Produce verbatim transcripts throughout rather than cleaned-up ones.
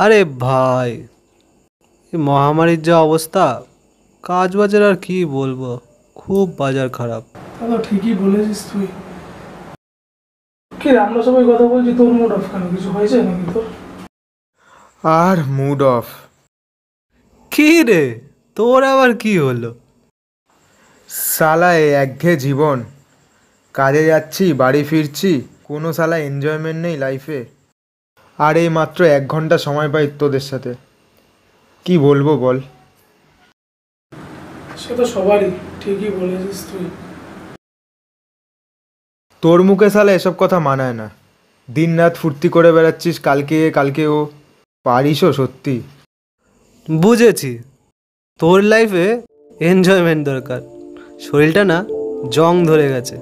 अरे भाई महामारी जा अवस्था কাজ বাজার আর কি বলবো খুব বাজার খারাপ। তাহলে ঠিকই বলেছিস তুই। কি আমরা সবাই কথা বলছি তোর মুড অফ কেন, কিছু হয়েছে নাকি তোর? আর মুড অফ কি রে তোর আবার কি হলো? সালা একঘেয়ে জীবন, কাজে যাচ্ছি বাড়ি ফিরছি, কোনো সালা এনজয়মেন্ট নেই লাইফে। আর এই মাত্র এক ঘন্টা সময় পাই তোদের সাথে, কি বলবো বল। সে তো সবারই, ঠিকই বলেছিস তুই। তোর মুখে সালা এসব কথা মানায় না, দিন রাত ফুর্তি করে বেড়াচ্ছিস, কালকে কালকে ও পারিসও সত্যি। বুঝেছি তোর লাইফে এনজয়মেন্ট দরকার, শরীরটা না জং ধরে গেছে।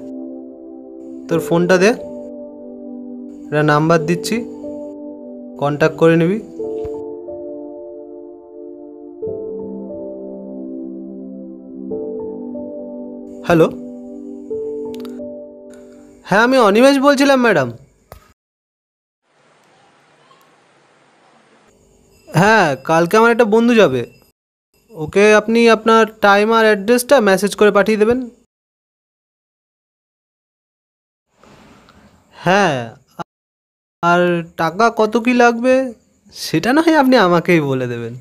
তোর ফোনটা দে, একটা নাম্বার দিচ্ছি, কন্ট্যাক্ট করে নিবি। হ্যালো, হ্যাঁ আমি অনিমেষ বলছিলাম ম্যাডাম। হ্যাঁ কালকে আমার একটা বন্ধু যাবে, ওকে আপনি আপনার টাইম আর অ্যাড্রেসটা মেসেজ করে পাঠিয়ে দেবেন। হ্যাঁ আর টাকা কত কি লাগবে সেটা না হয় আপনি আমাকেই বলে দেবেন।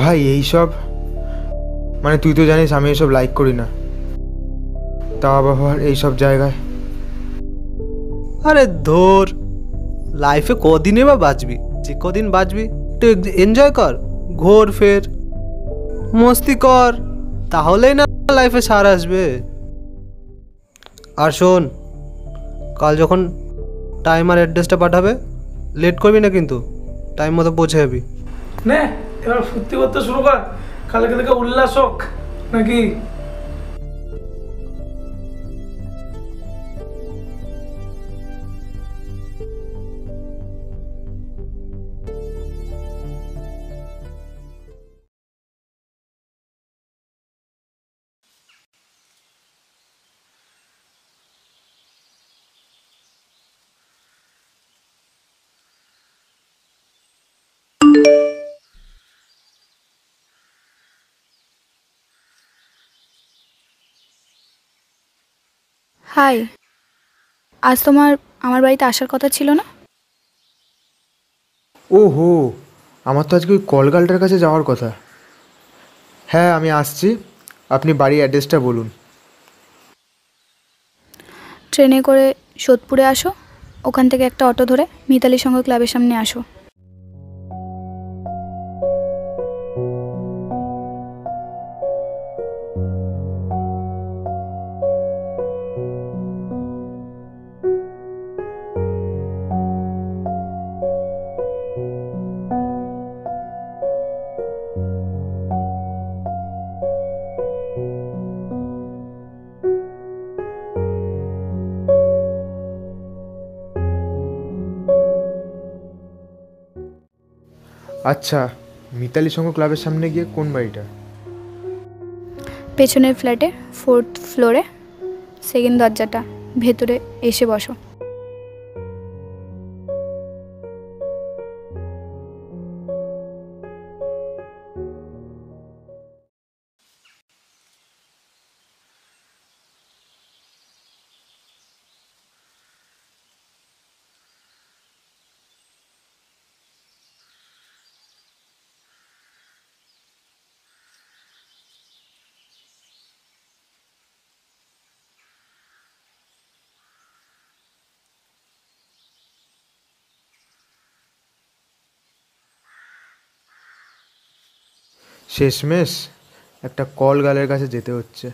ভাই এইসব মানে তুই তো জানিস আমি এইসব লাইক করি না, তা বাবার এইসব জায়গায়। আরে ধর লাইফে কদিনে বা বাঁচবি, যে কদিন বাঁচবি একটু এনজয় কর, ঘোর ফের মস্তি কর, তাহলেই না লাইফে সার আসবে। আর শোন কাল যখন টাইম আর অ্যাড্রেসটা পাঠাবে লেট করবি না কিন্তু, টাইম মতো পৌঁছে যাবি। না এবার ফুর্তি করতে শুরু কর, কালকে থেকে উল্লাস হোক নাকি। হাই, আজ তোমার আমার বাড়িতে আসার কথা ছিল না? ও হো, আমার তো আজকে ওই কলগালটার কাছে যাওয়ার কথা। হ্যাঁ আমি আসছি, আপনি বাড়ির অ্যাড্রেসটা বলুন। ট্রেনে করে সোদপুরে আসো, ওখান থেকে একটা অটো ধরে মিতালি সংঘ ক্লাবের সামনে আসো। আচ্ছা মিতালি সংঘ ক্লাবের সামনে গিয়ে কোন বাড়িটা? পেছনের ফ্ল্যাটে ফোর্থ ফ্লোরে সেকেন্ড দরজাটা, ভেতরে এসে বসো। শেষমেশ একটা কলগালের কাছে যেতে হচ্ছে।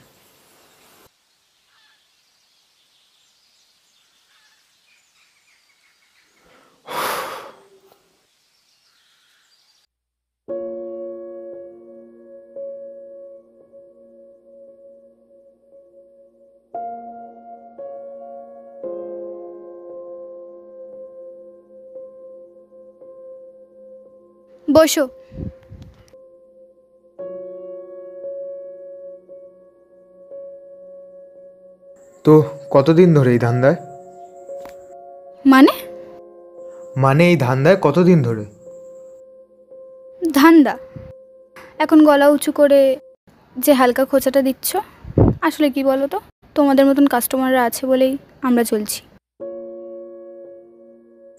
বসো। তো কতদিন ধরে এই ধান্দায়? মানে মানে এই ধান্দায় কতদিন ধরে? ধান্দা এখন গলা উঁচু করে যে হালকা খোঁচাটা দিচ্ছ, আসলে কি বলো তো, তোমাদের মতন কাস্টমাররা আছে বলেই আমরা চলছি।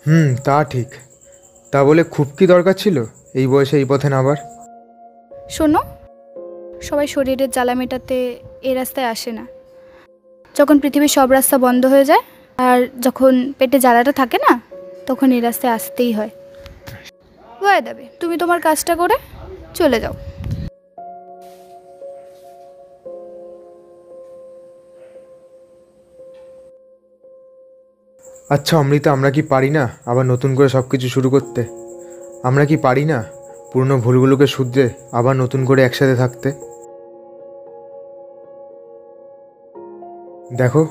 হুম, তা ঠিক। তা বলে খুব কি দরকার ছিল এই বয়সে এই পথে? না আবার শোনো, সবাই শরীরের জ্বালা মেটাতে এই রাস্তায় আসে না। যখন পৃথিবীর সব রাস্তা বন্ধ হয়ে যায় আর যখন পেটে জ্বালাটা থাকে না, তখন এই রাস্তায় আসতেই হয়। বয়ে দেবে, তুমি তোমার কাজটা করে চলে যাও। আচ্ছা অমৃতা, আমরা কি পারি না আবার নতুন করে সব কিছু শুরু করতে? আমরা কি পারি না পুরনো ভুলগুলোকে শুধরে আবার নতুন করে একসাথে থাকতে? দেখো,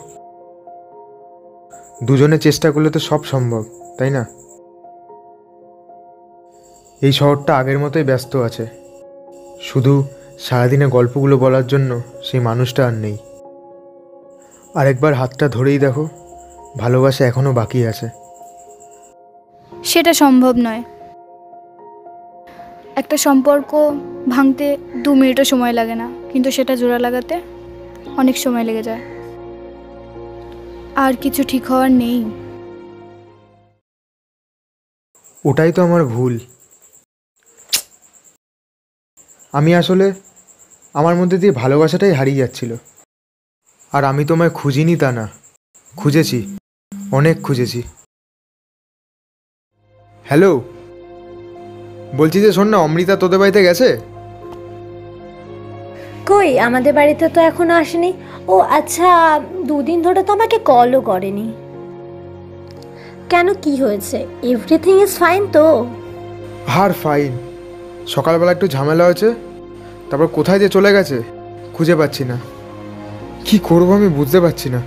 দুজনে চেষ্টা করলে তো সব সম্ভব, তাই না? এই শহরটা আগের মতোই ব্যস্ত আছে, শুধু সারাদিনে গল্পগুলো বলার জন্য সেই মানুষটা আর নেই। আরেকবার হাতটা ধরেই দেখো, ভালোবাসা এখনো বাকি আছে। সেটা সম্ভব নয়। একটা সম্পর্ক ভাঙতে দু মিনিটও সময় লাগে না, কিন্তু সেটা জোড়া লাগাতে অনেক সময় লেগে যায়। আর কিছু ঠিক হওয়ার নেই। ওটাই তো আমার ভুল। আমি আসলে আমার মধ্যে দিয়ে ভালোবাসাটাই হারিয়ে যাচ্ছিল। আর আমি তোমায় খুঁজিনি তা না, খুঁজেছি, অনেক খুঁজেছি। হ্যালো, বলছি যে শোন না, অমৃতা তোদের বাড়িতে গেছে? কই, আমাদের বাড়িতে তো এখনো আসেনি। ও আচ্ছা, দুদিন ধরে তো আমাকে কলও করেনি। কেন, কি হয়েছে? এভরিথিং ইজ ফাইন তো? আর ফাইন। সকালবেলা একটু ঝামেলা হয়েছে, তারপর কোথায় যে চলে গেছে খুঁজে পাচ্ছি না। কি করবো আমি বুঝতে পারছি না।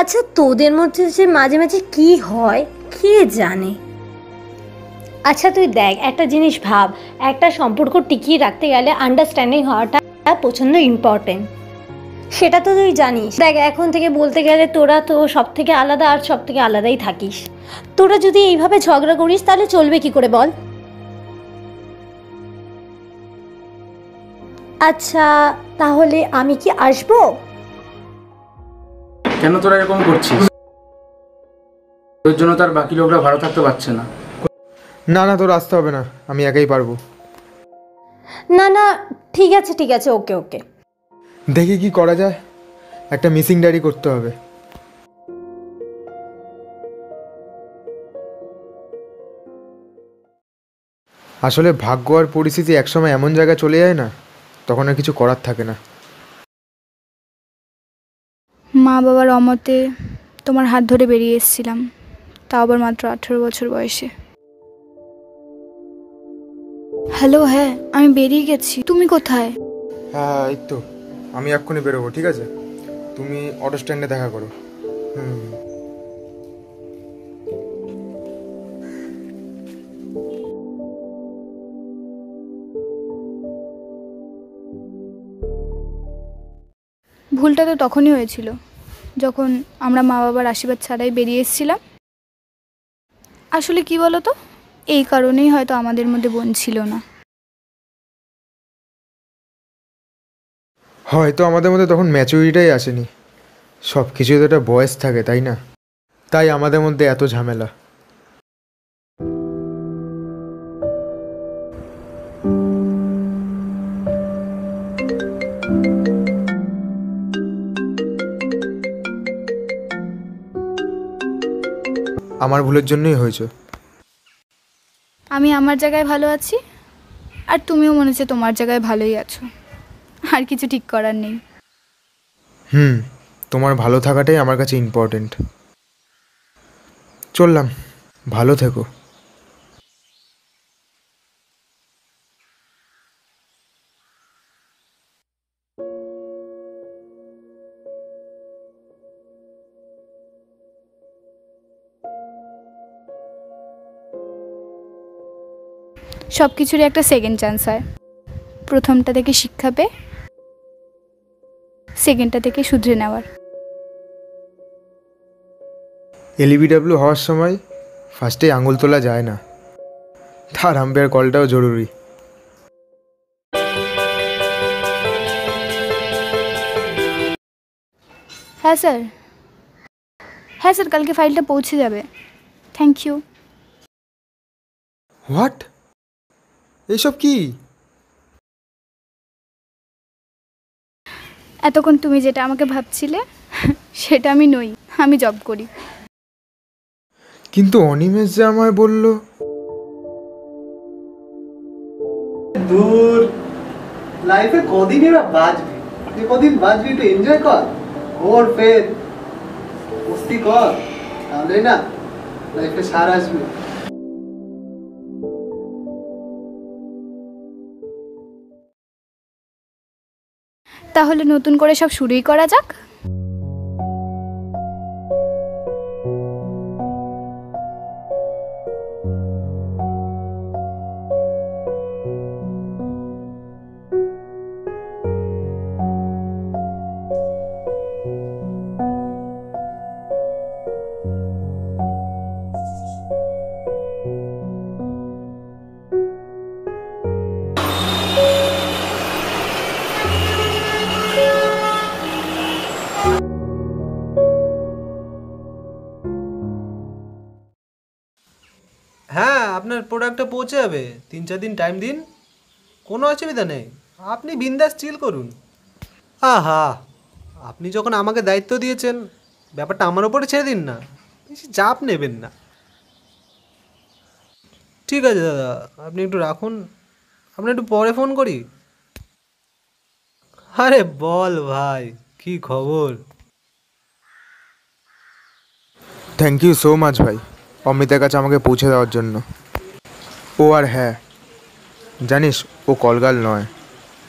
আচ্ছা, তোদের মধ্যে যে মাঝে মাঝে কি হয় কে জানে। আচ্ছা তুই দেখ, একটা জিনিস ভাব, একটা সম্পর্ক টিকিয়ে রাখতে গেলে আন্ডারস্ট্যান্ডিং হওয়াটা প্রচণ্ড ইম্পর্টেন্ট, সেটা তো তুই জানিস। দেখ, এখন থেকে বলতে গেলে তোরা তো সব থেকে আলাদা আর সব থেকে আলাদাই থাকিস। তোরা যদি এইভাবে ঝগড়া করিস তাহলে চলবে কি করে বল? আচ্ছা তাহলে আমি কি আসবো? কেন তোরা এরকম করছিস? তোর জন্য তার বাকি লোকরা ভালো থাকতে পারছে না। না না, তোর আসতে হবে না, আমি একাই পারবো। না না, ঠিক আছে ঠিক আছে, ওকে ওকে, দেখি কি করা যায়। একটা মিসিং ডায়েরি করতে হবে। আসলে ভাগ্য আর পরিস্থিতি একসময় এমন জায়গায় চলে যায় না, তখন আর কিছু করার থাকে না। মা বাবার অমতে তোমার হাত ধরে বেরিয়ে এসেছিলাম, তা আবার মাত্র আঠেরো বছর বয়সে। হ্যালো, হ্যাঁ আমি বেরিয়ে গেছি, তুমি কোথায়? হ্যাঁ এই তো, আমি এক্ষুনি বেরোবো। ঠিক আছে, তুমি অটো স্ট্যান্ডে দেখা করো। হুম, ভুলটা তো তখনই হয়েছিল যখন আমরা মা বাবার আশীর্বাদ ছাড়াই বেরিয়ে এসেছিলাম। আসলে কি বলো তো, এই কারণেই হয়তো আমাদের মধ্যে বোন ছিল না। হয়তো আমাদের মধ্যে তখন ম্যাচুরিটাই আসেনি। সব কিছুই তো একটা বয়স থাকে, তাই না? তাই আমাদের মধ্যে এত ঝামেলা। আমার ভুলের জন্যই হয়েছে। আমি আমার জায়গায় ভালো আছি, আর তুমিও মনে হচ্ছে তোমার জায়গায় ভালোই আছো। আর কিছু ঠিক করার নেই। হুম, তোমার ভালো থাকাটাই আমার কাছে ইম্পর্টেন্ট। চললাম, ভালো থেকো। সব কিছুরই একটা সেকেন্ড চান্স হয়। প্রথমটা থেকে শিক্ষা পেয়ে সেকেন্ডটা থেকে শুধরে নেওয়ার। एलईबीडब्ल्यू हवार समय फार्स्टे आंगुल तोला जाए ना तार आम्पायर कलटाओ जरूरी। हाँ सर, हाँ सर कल के फाइलटा पहुँचे जाबे। Thank you. व्हाट ये सब की एतक्षण तुमी जेटा आमाके भाबछिले सेटा आमी नई, आमी जब करी। किन्तु अनिमेष जे आमाय बोललो दूर लाइफे कदिन एरा बाजबे, ये कदिन बाजबे एकटु एनजय कर और फेर मस्ती कर, ताहले ना लाइफे सार आसबे। তাহলে নতুন করে সব শুরুই করা যাক। हाँ आपनर प्रोडक्ट पहुँचे जाबे, तीन चार दिन टाइम दिन, कोनो असुविधा नहीं, आपनी बिंदास चिल करुन। आहा आपनी जखन आमाके दायित्व दिएछेन ब्यापारटा आमार उपरे छेड़े दिन ना, बेशी चाप नेबेन ना। ठीक आछे दादा आपनी एकटु राखुन, आमरा एकटु परे फोन करी। अरे बोल भाई की खबर। थैंक यू सो माच भाई अमितार काछे आमाके पौঁছে দেওয়ার জন্য। ও আর হ্যাঁ জানিস ও কলগাল নয়,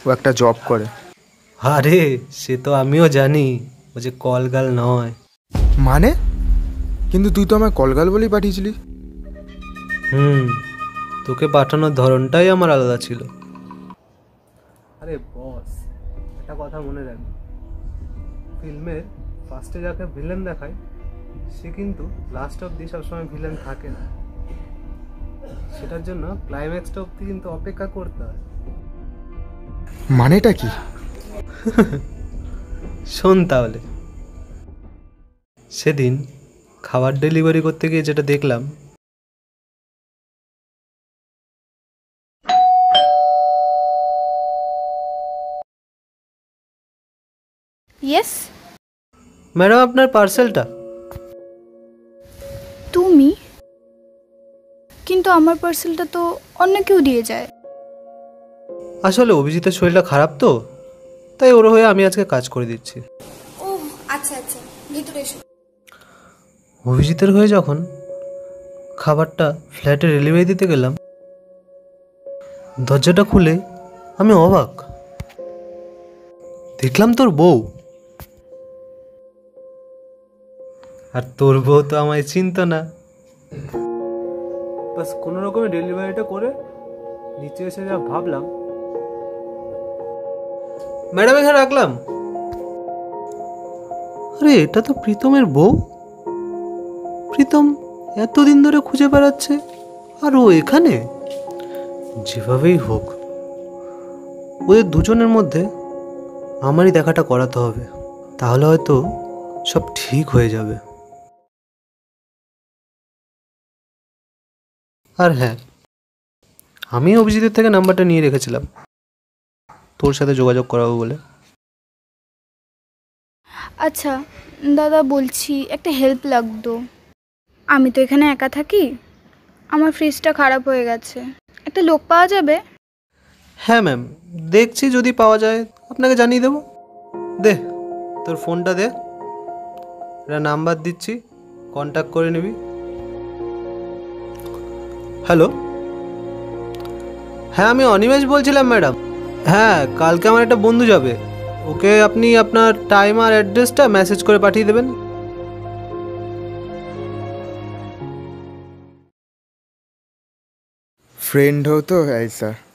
ও একটা জব করে। আরে সে তো আমিও জানি ও যে কলগাল নয়। মানে কিন্তু তুই তো আমায় কলগাল বলেই পাঠিয়েছিলি। হুম তোকে পাঠানোর ধরনটাই আমার আলাদা ছিল। আরে বস একটা কথা মনে রাখবি, ফিল্মের ফার্স্টে যাকে ভিলেন দেখায় সে কিন্তু লাস্ট অবধি সবসময় ভিলেন থাকে না, সেটার জন্য ক্লাইম্যাক্সটা অবধি কিন্তু অপেক্ষা করতে হয়। মানেটা কি শোন তাহলে। সেদিন খাবার ডেলিভারি করতে গিয়ে যেটা দেখলাম, ইয়েস ম্যাডাম আপনার পার্সেলটা। তুমি কিন্তু আমার পার্সেলটা তো অন্য কেউ দিয়ে যায়। আসলে অভিজিতের শরীরটা খারাপ তো, তাই ওর হয়ে আমি আজকে কাজ করে দিচ্ছি। ও আচ্ছা আচ্ছা ভিতরে এসো। অভিজিতের হয়ে যখন খাবারটা ফ্ল্যাটে ডেলিভারি দিতে গেলাম, দরজাটা খুলে আমি অবাক দেখলাম তোর বউ। আর তোর বউ তো আমায় চিনতো না, বাস কোনো রকমে ডেলিভারিটা করে নিচে এসে যা ভাবলাম। ম্যাডাম এখানে রাখলাম। আরে এটা তো প্রীতমের বউ। প্রীতম এতদিন ধরে খুঁজে বেড়াচ্ছে আর ও এখানে। যেভাবেই হোক ওদের দুজনের মধ্যে আমারই দেখাটা করাতে হবে, তাহলে হয়তো সব ঠিক হয়ে যাবে। আর হ্যাঁ আমি অভিজিতের থেকে নাম্বারটা নিয়ে রেখেছিলাম তোর সাথে যোগাযোগ করাবো বলে। আচ্ছা দাদা বলছি একটা হেল্প লাগতো। আমি তো এখানে একা থাকি, আমার ফ্রিজটা খারাপ হয়ে গেছে, একটা লোক পাওয়া যাবে? হ্যাঁ ম্যাম দেখছি যদি পাওয়া যায় আপনাকে জানিয়ে দেবো। দে তোর ফোনটা দে, এটা নাম্বার দিচ্ছি, কন্ট্যাক্ট করে নিবি। হ্যালো হ্যাঁ আমি অনিমেষ বলছিলাম ম্যাডাম। হ্যাঁ কালকে আমার একটা বন্ধু যাবে, ওকে আপনি আপনার টাইম আর অ্যাড্রেসটা মেসেজ করে পাঠিয়ে দেবেন। ফ্রেন্ড হো তো ऐसा।